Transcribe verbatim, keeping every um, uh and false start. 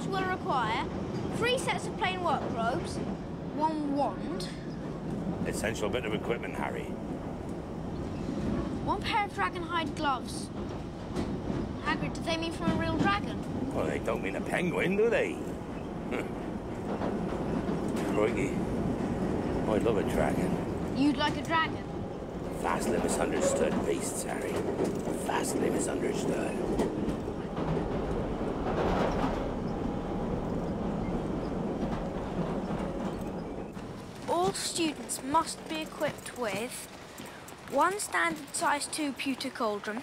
students will require three sets of plain work robes, one wand... Essential bit of equipment, Harry. One pair of dragon-hide gloves. Hagrid, do they mean from a real dragon? Well, they don't mean a penguin, do they? Crikey. I love a dragon. You'd like a dragon? Vastly misunderstood beasts, Harry. Vastly misunderstood. All students must be equipped with one standard size two pewter cauldron,